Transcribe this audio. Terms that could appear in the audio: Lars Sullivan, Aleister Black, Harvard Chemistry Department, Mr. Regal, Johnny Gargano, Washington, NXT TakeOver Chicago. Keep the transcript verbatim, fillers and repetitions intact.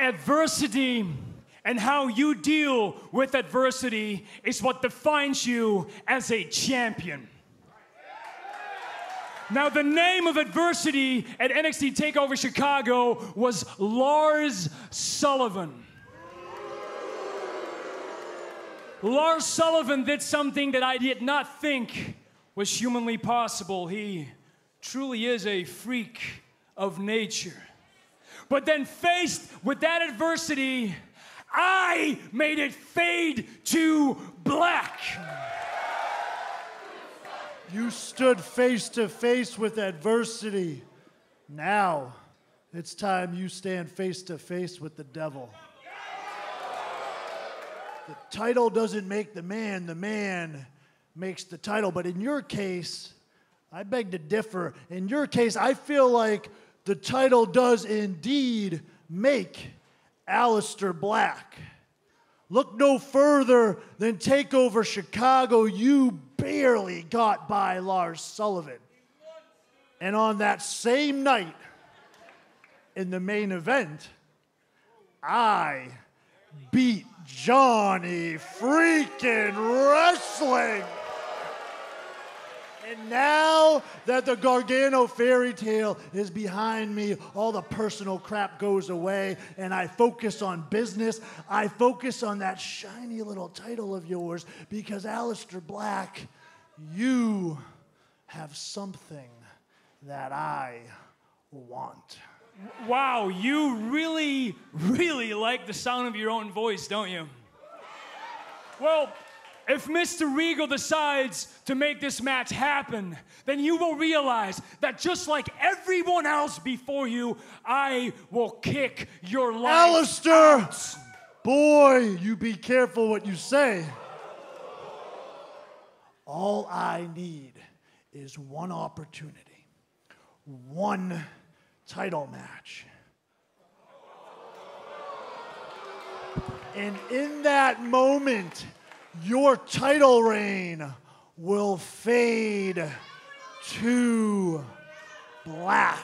adversity and how you deal with adversity is what defines you as a champion. Now, the name of adversity at N X T TakeOver Chicago was Lars Sullivan. Lars Sullivan did something that I did not think was humanly possible. He truly is a freak of nature. But then faced with that adversity, I made it fade to black. You stood face to face with adversity. Now it's time you stand face to face with the devil. The title doesn't make the man, the man makes the title. But in your case, I beg to differ. In your case, I feel like the title does indeed make Aleister Black. Look no further than TakeOver Chicago. You barely got by Lars Sullivan. And on that same night, in the main event, I beat Johnny freaking Wrestling. And now that the Gargano fairy tale is behind me, all the personal crap goes away, and I focus on business. I focus on that shiny little title of yours, because Aleister Black, you have something that I want. Wow, you really, really like the sound of your own voice, don't you? Well, if Mister Regal decides to make this match happen, then you will realize that just like everyone else before you, I will kick your life Aleister, out. Boy, you be careful what you say. All I need is one opportunity, one title match. And in that moment, your title reign will fade to black.